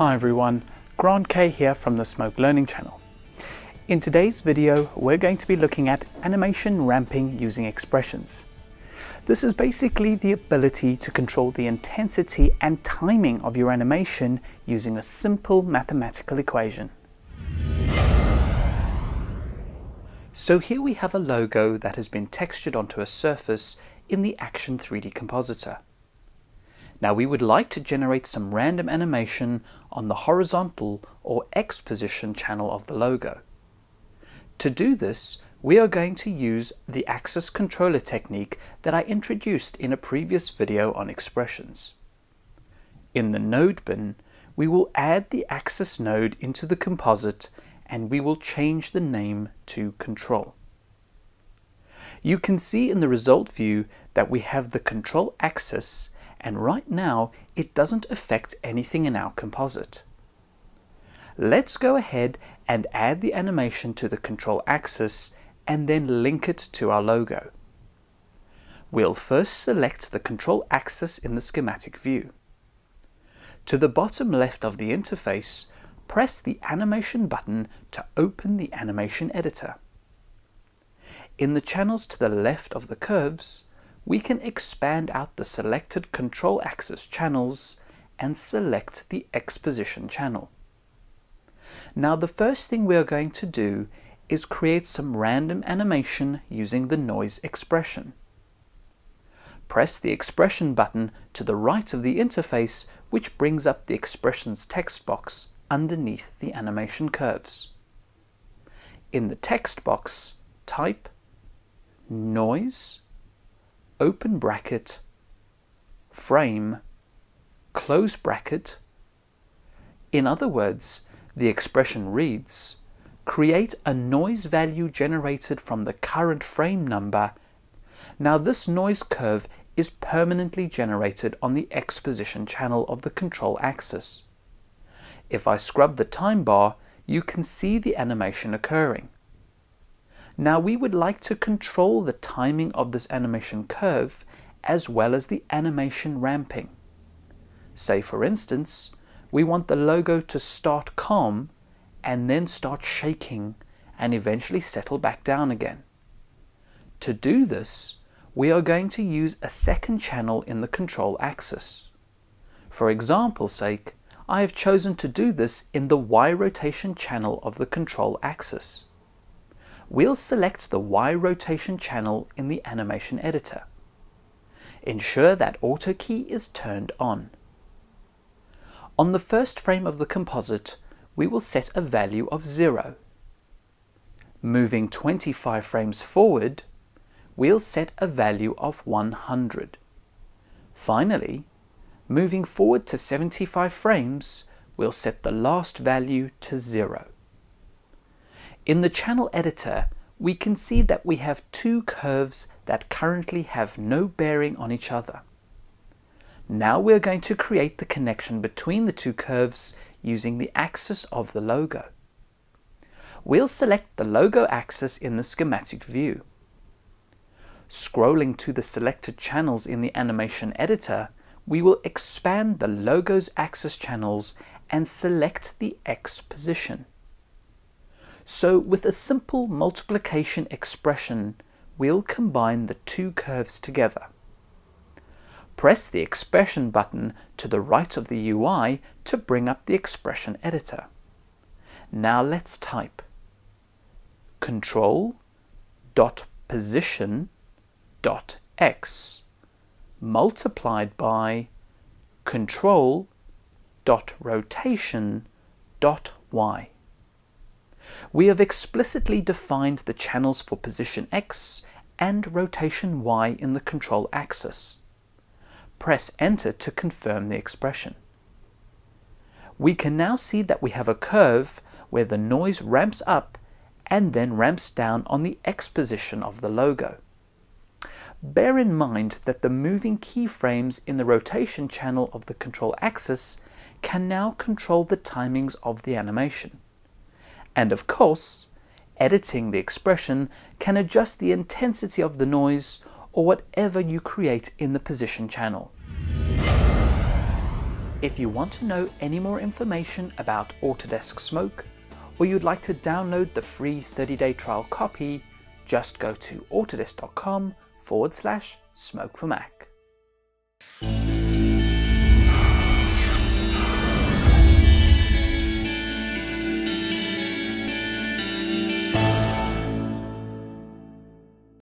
Hi everyone, Grant K here from the Smoke Learning Channel. In today's video, we're going to be looking at animation ramping using expressions. This is basically the ability to control the intensity and timing of your animation using a simple mathematical equation. So here we have a logo that has been textured onto a surface in the Action 3D Compositor. Now we would like to generate some random animation on the horizontal or X position channel of the logo. To do this, we are going to use the Axis Controller technique that I introduced in a previous video on expressions. In the node bin, we will add the Axis node into the composite and we will change the name to Control. You can see in the result view that we have the control axis, and right now it doesn't affect anything in our composite. Let's go ahead and add the animation to the control axis and then link it to our logo. We'll first select the control axis in the schematic view. To the bottom left of the interface, press the animation button to open the animation editor. In the channels to the left of the curves, we can expand out the selected control axis channels and select the X position channel. Now the first thing we are going to do is create some random animation using the noise expression. Press the expression button to the right of the interface, which brings up the expressions text box underneath the animation curves. In the text box, type noise, open bracket, frame, close bracket. In other words, the expression reads, create a noise value generated from the current frame number. Now this noise curve is permanently generated on the X position channel of the control axis. If I scrub the time bar, you can see the animation occurring. Now we would like to control the timing of this animation curve as well as the animation ramping. Say for instance, we want the logo to start calm and then start shaking and eventually settle back down again. To do this, we are going to use a second channel in the control axis. For example's sake, I have chosen to do this in the Y rotation channel of the control axis. We'll select the Y rotation channel in the animation editor. Ensure that auto key is turned on. On the first frame of the composite, we will set a value of 0. Moving 25 frames forward, we'll set a value of 100. Finally, moving forward to 75 frames, we'll set the last value to 0. In the channel editor, we can see that we have two curves that currently have no bearing on each other. Now we're going to create the connection between the two curves using the axis of the logo. We'll select the logo axis in the schematic view. Scrolling to the selected channels in the animation editor, we will expand the logo's axis channels and select the X position. So with a simple multiplication expression, we'll combine the two curves together. Press the expression button to the right of the UI to bring up the expression editor. Now let's type control.position.x multiplied by control.rotation.y. We have explicitly defined the channels for position X and rotation Y in the control axis. Press Enter to confirm the expression. We can now see that we have a curve where the noise ramps up and then ramps down on the X position of the logo. Bear in mind that the moving keyframes in the rotation channel of the control axis can now control the timings of the animation. And of course, editing the expression can adjust the intensity of the noise or whatever you create in the position channel. If you want to know any more information about Autodesk Smoke, or you'd like to download the free 30-day trial copy, just go to autodesk.com/smoke for Mac.